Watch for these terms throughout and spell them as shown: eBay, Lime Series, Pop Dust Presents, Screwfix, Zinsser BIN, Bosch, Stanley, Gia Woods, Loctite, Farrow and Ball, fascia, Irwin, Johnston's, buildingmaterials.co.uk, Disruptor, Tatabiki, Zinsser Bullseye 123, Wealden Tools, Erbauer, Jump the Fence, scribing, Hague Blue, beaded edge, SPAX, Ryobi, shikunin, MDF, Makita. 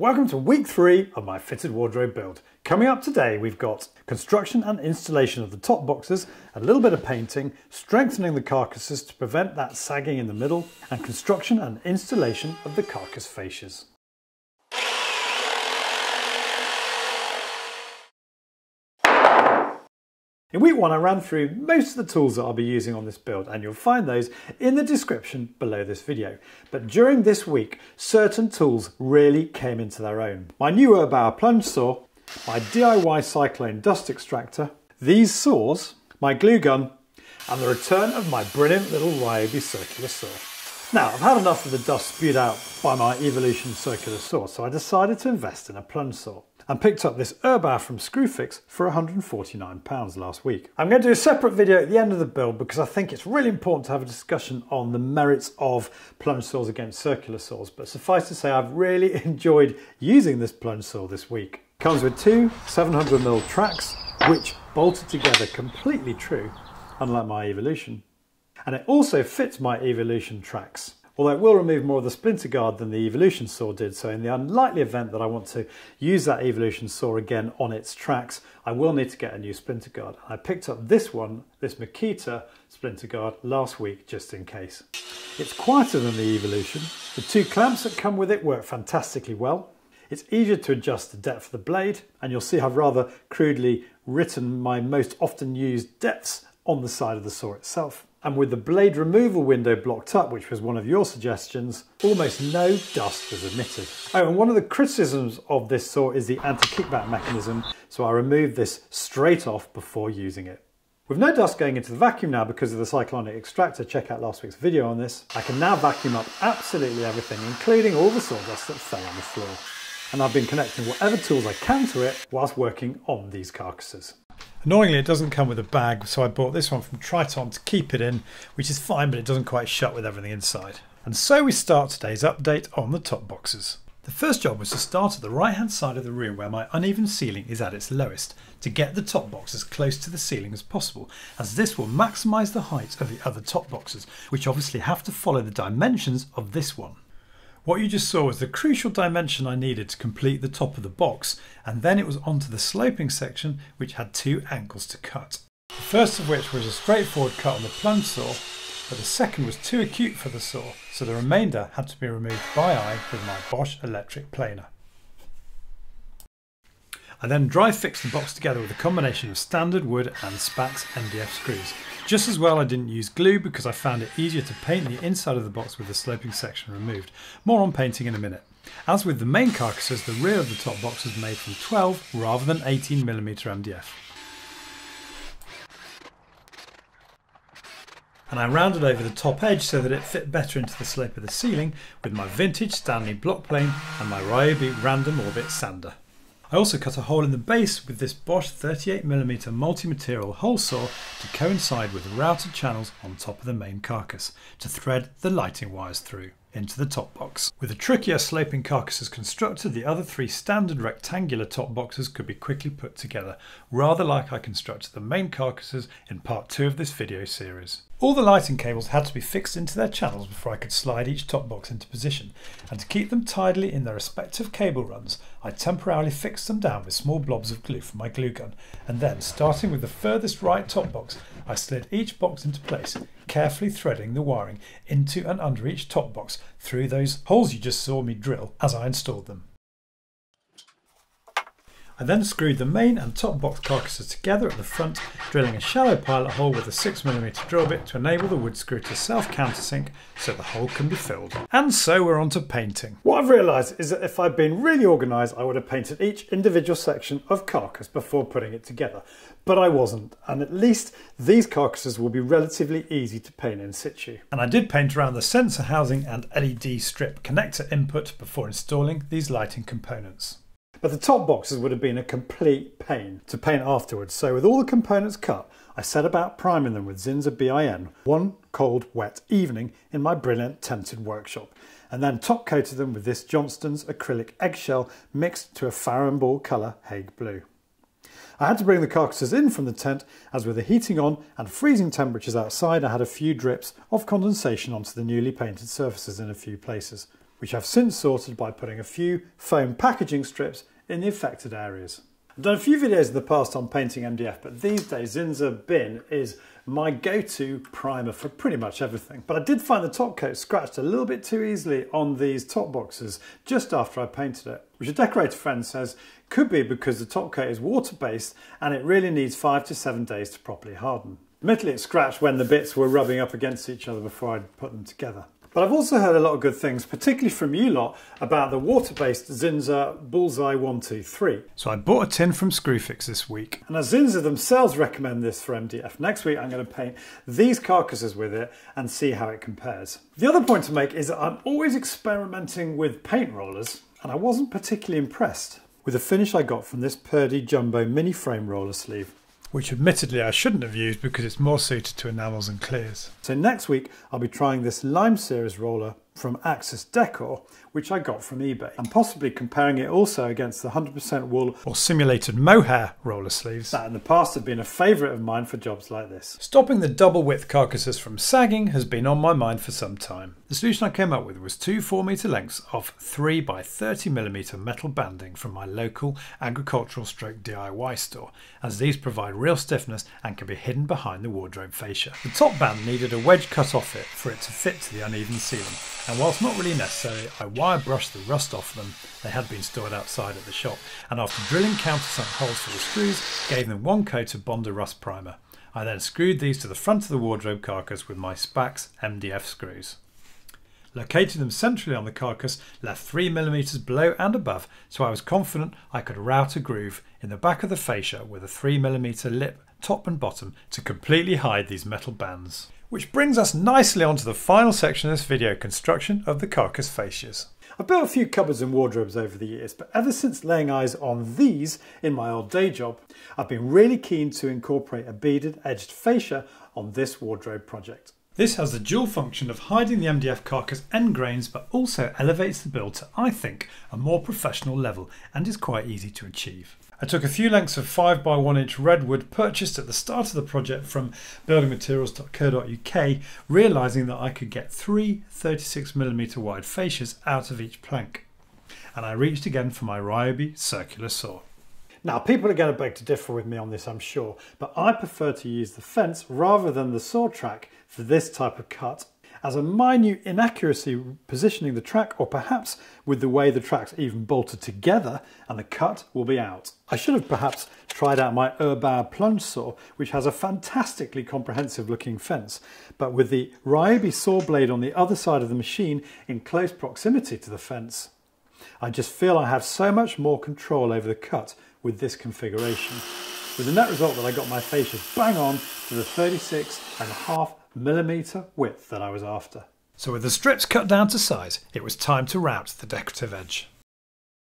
Welcome to week 3 of my fitted wardrobe build. Coming up today, we've got construction and installation of the top boxes, a little bit of painting, strengthening the carcasses to prevent that sagging in the middle, and construction and installation of the carcass fascias. In week 1, I ran through most of the tools that I'll be using on this build, and you'll find those in the description below this video. But during this week, certain tools really came into their own. My new Erbauer plunge saw, my DIY cyclone dust extractor, these saws, my glue gun, and the return of my brilliant little Ryobi circular saw. Now, I've had enough of the dust spewed out by my Evolution circular saw, so I decided to invest in a plunge saw and picked up this Erbauer from Screwfix for £149 last week. I'm going to do a separate video at the end of the build because I think it's really important to have a discussion on the merits of plunge saws against circular saws, but suffice to say I've really enjoyed using this plunge saw this week. Comes with two 700mm tracks, which bolted together completely true, unlike my Evolution. And it also fits my Evolution tracks, although it will remove more of the splinter guard than the Evolution saw did, so in the unlikely event that I want to use that Evolution saw again on its tracks, I will need to get a new splinter guard. I picked up this one, this Makita splinter guard, last week just in case. It's quieter than the Evolution. The two clamps that come with it work fantastically well. It's easier to adjust the depth of the blade, and you'll see I've rather crudely written my most often used depths on the side of the saw itself. And with the blade removal window blocked up, which was one of your suggestions, almost no dust was emitted. Oh, and one of the criticisms of this saw is the anti-kickback mechanism, so I removed this straight off before using it. With no dust going into the vacuum now because of the cyclonic extractor, check out last week's video on this, I can now vacuum up absolutely everything, including all the sawdust that fell on the floor. And I've been connecting whatever tools I can to it whilst working on these carcasses. Annoyingly, it doesn't come with a bag, so I bought this one from Triton to keep it in, which is fine, but it doesn't quite shut with everything inside. And so we start today's update on the top boxes. The first job was to start at the right-hand side of the room where my uneven ceiling is at its lowest, to get the top box as close to the ceiling as possible, as this will maximise the height of the other top boxes, which obviously have to follow the dimensions of this one. What you just saw was the crucial dimension I needed to complete the top of the box, and then it was onto the sloping section, which had two angles to cut. The first of which was a straightforward cut on the plunge saw, but the second was too acute for the saw, so the remainder had to be removed by eye with my Bosch electric planer. I then dry fixed the box together with a combination of standard wood and SPAX MDF screws. Just as well I didn't use glue because I found it easier to paint the inside of the box with the sloping section removed. More on painting in a minute. As with the main carcasses, the rear of the top box was made from 12 rather than 18mm MDF. And I rounded over the top edge so that it fit better into the slope of the ceiling with my vintage Stanley block plane and my Ryobi random orbit sander. I also cut a hole in the base with this Bosch 38mm multi-material hole saw to coincide with routed channels on top of the main carcass to thread the lighting wires through into the top box. With a trickier sloping carcass as constructed, the other three standard rectangular top boxes could be quickly put together, rather like I constructed the main carcasses in part 2 of this video series. All the lighting cables had to be fixed into their channels before I could slide each top box into position, and to keep them tidily in their respective cable runs, I temporarily fixed them down with small blobs of glue from my glue gun, and then, starting with the furthest right top box, I slid each box into place, carefully threading the wiring into and under each top box through those holes you just saw me drill as I installed them. I then screwed the main and top box carcasses together at the front, drilling a shallow pilot hole with a 6mm drill bit to enable the wood screw to self-countersink so the hole can be filled. And so we're on to painting. What I've realised is that if I'd been really organised, I would have painted each individual section of carcass before putting it together. But I wasn't, and at least these carcasses will be relatively easy to paint in situ. And I did paint around the sensor housing and LED strip connector input before installing these lighting components. But the top boxes would have been a complete pain to paint afterwards, so with all the components cut, I set about priming them with Zinsser BIN one cold, wet evening in my brilliant tented workshop, and then top coated them with this Johnston's acrylic eggshell mixed to a Farrow and Ball colour Hague Blue. I had to bring the carcasses in from the tent, as with the heating on and freezing temperatures outside, I had a few drips of condensation onto the newly painted surfaces in a few places. which I've since sorted by putting a few foam packaging strips in the affected areas. I've done a few videos in the past on painting MDF, but these days Zinsser Bin is my go-to primer for pretty much everything. But I did find the top coat scratched a little bit too easily on these top boxes just after I painted it, which a decorator friend says could be because the top coat is water-based and it really needs 5 to 7 days to properly harden. Admittedly, it scratched when the bits were rubbing up against each other before I'd put them together. But I've also heard a lot of good things, particularly from you lot, about the water-based Zinsser Bullseye 123. So I bought a tin from Screwfix this week. And as Zinsser themselves recommend this for MDF, next week I'm going to paint these carcasses with it and see how it compares. The other point to make is that I'm always experimenting with paint rollers, and I wasn't particularly impressed with the finish I got from this Purdy Jumbo mini frame roller sleeve, which admittedly I shouldn't have used because it's more suited to enamels and clears. So next week I'll be trying this Lime Series roller from Axis Decor, which I got from eBay, and possibly comparing it also against the 100% wool or simulated mohair roller sleeves that in the past have been a favourite of mine for jobs like this. Stopping the double width carcasses from sagging has been on my mind for some time. The solution I came up with was two 4 metre lengths of 3 by 30 mm metal banding from my local agricultural stroke DIY store, as these provide real stiffness and can be hidden behind the wardrobe fascia. The top band needed a wedge cut off it for it to fit to the uneven ceiling, and whilst not really necessary, I wire brushed the rust off them. They had been stored outside at the shop, and after drilling countersunk holes for the screws, gave them one coat of Bondur rust primer. I then screwed these to the front of the wardrobe carcass with my SPAX MDF screws. Located them centrally on the carcass, left 3 mm below and above, so I was confident I could route a groove in the back of the fascia with a 3 mm lip, top and bottom, to completely hide these metal bands. Which brings us nicely onto the final section of this video, construction of the carcass fascias. I've built a few cupboards and wardrobes over the years, but ever since laying eyes on these in my old day job, I've been really keen to incorporate a beaded edged fascia on this wardrobe project. This has the dual function of hiding the MDF carcass end grains, but also elevates the build to, I think, a more professional level and is quite easy to achieve. I took a few lengths of 5 by 1 inch redwood purchased at the start of the project from buildingmaterials.co.uk, realising that I could get 3 36 mm wide fascias out of each plank. And I reached again for my Ryobi circular saw. Now, people are going to beg to differ with me on this, I'm sure, but I prefer to use the fence rather than the saw track for this type of cut, as a minute inaccuracy positioning the track, or perhaps with the way the tracks even bolted together, and the cut will be out. I should have perhaps tried out my Erbauer plunge saw, which has a fantastically comprehensive looking fence, but with the Ryobi saw blade on the other side of the machine in close proximity to the fence, I just feel I have so much more control over the cut with this configuration, with the net result that I got my fascias bang on to the 36.5 mm width that I was after. So with the strips cut down to size, it was time to route the decorative edge.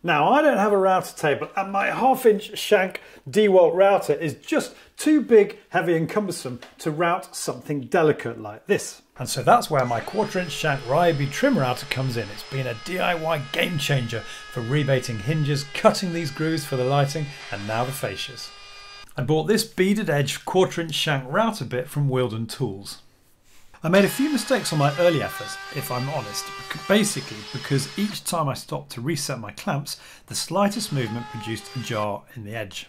Now, I don't have a router table, and my 1/2 inch shank DeWalt router is just too big, heavy and cumbersome to route something delicate like this. And so that's where my 1/4 inch shank Ryobi trim router comes in. It's been a DIY game changer for rebating hinges, cutting these grooves for the lighting, and now the fascias. I bought this beaded edge 1/4 inch shank router bit from Wealden Tools. I made a few mistakes on my early efforts, if I'm honest, basically because each time I stopped to reset my clamps, the slightest movement produced a jar in the edge.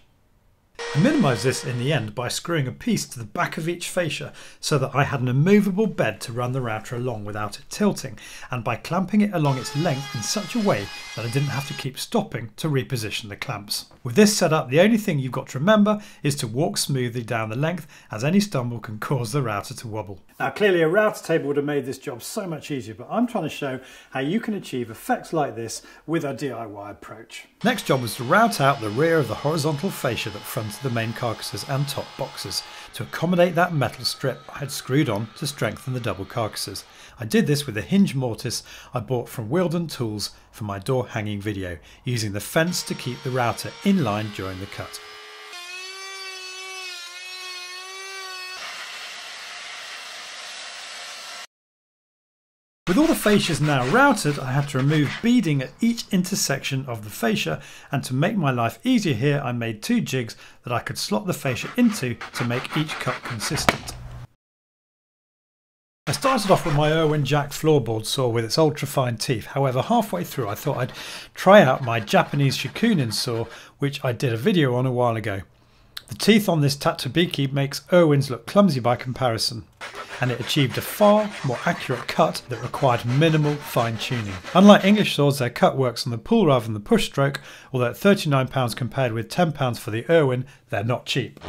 I minimised this in the end by screwing a piece to the back of each fascia so that I had an immovable bed to run the router along without it tilting, and by clamping it along its length in such a way that I didn't have to keep stopping to reposition the clamps. With this setup, the only thing you've got to remember is to walk smoothly down the length, as any stumble can cause the router to wobble. Now, clearly a router table would have made this job so much easier, but I'm trying to show how you can achieve effects like this with a DIY approach. Next job was to route out the rear of the horizontal fascia that fronted the main carcasses and top boxes to accommodate that metal strip I had screwed on to strengthen the double carcasses. I did this with a hinge mortise I bought from Wealden Tools for my door hanging video, using the fence to keep the router in line during the cut. With all the fascias now routed, I had to remove beading at each intersection of the fascia, and to make my life easier here, I made two jigs that I could slot the fascia into to make each cut consistent. I started off with my Irwin Jack floorboard saw with its ultra-fine teeth. However, halfway through I thought I'd try out my Japanese shikunin saw, which I did a video on a while ago. The teeth on this Tatabiki makes Irwin's look clumsy by comparison, and it achieved a far more accurate cut that required minimal fine-tuning. Unlike English saws, their cut works on the pull rather than the push stroke, although at £39 compared with £10 for the Irwin, they're not cheap.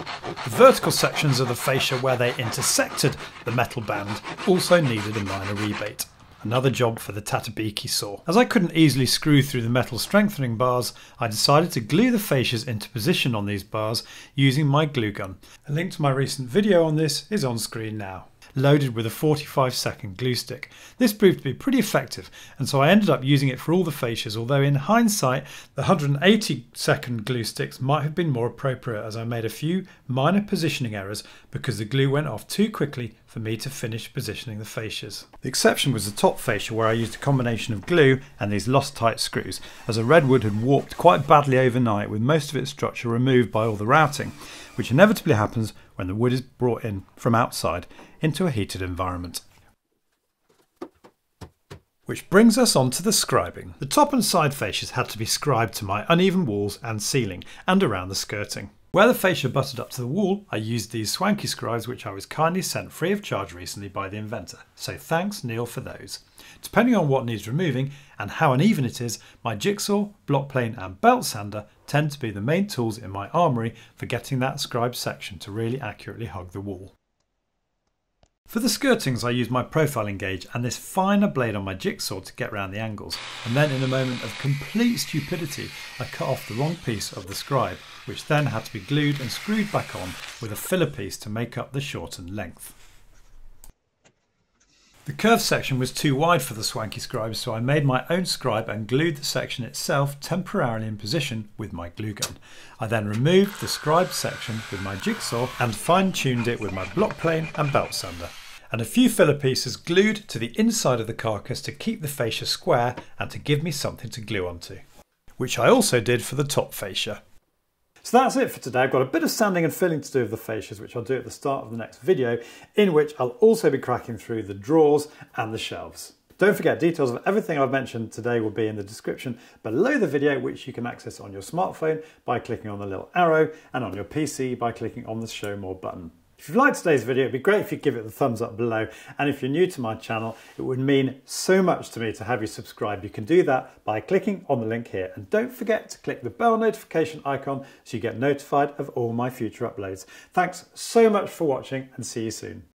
The vertical sections of the fascia where they intersected the metal band also needed a minor rebate. Another job for the Tatabiki saw. As I couldn't easily screw through the metal strengthening bars, I decided to glue the fascias into position on these bars using my glue gun. A link to my recent video on this is on screen now. Loaded with a 45-second glue stick. This proved to be pretty effective, and so I ended up using it for all the fascias, although in hindsight the 180-second glue sticks might have been more appropriate, as I made a few minor positioning errors because the glue went off too quickly for me to finish positioning the fascias. The exception was the top fascia, where I used a combination of glue and these Loctite screws, as a redwood had warped quite badly overnight with most of its structure removed by all the routing, which inevitably happens when the wood is brought in from outside into a heated environment. Which brings us on to the scribing. The top and side fascias had to be scribed to my uneven walls and ceiling and around the skirting. Where the fascia butted up to the wall, I used these swanky scribes, which I was kindly sent free of charge recently by the inventor, so thanks Neil for those. Depending on what needs removing and how uneven it is, my jigsaw, block plane and belt sander tend to be the main tools in my armoury for getting that scribe section to really accurately hug the wall. For the skirtings, I used my profiling gauge and this finer blade on my jigsaw to get round the angles, and then in a moment of complete stupidity I cut off the wrong piece of the scribe, which then had to be glued and screwed back on with a filler piece to make up the shortened length. The curved section was too wide for the swanky scribe, so I made my own scribe and glued the section itself temporarily in position with my glue gun. I then removed the scribe section with my jigsaw and fine-tuned it with my block plane and belt sander, and a few filler pieces glued to the inside of the carcass to keep the fascia square and to give me something to glue onto, which I also did for the top fascia. So that's it for today. I've got a bit of sanding and filling to do with the fascias, which I'll do at the start of the next video, in which I'll also be cracking through the drawers and the shelves. Don't forget, details of everything I've mentioned today will be in the description below the video, which you can access on your smartphone by clicking on the little arrow, and on your PC by clicking on the show more button. If you've liked today's video, it'd be great if you give it the thumbs up below, and if you're new to my channel, it would mean so much to me to have you subscribe. You can do that by clicking on the link here, and don't forget to click the bell notification icon so you get notified of all my future uploads. Thanks so much for watching, and see you soon.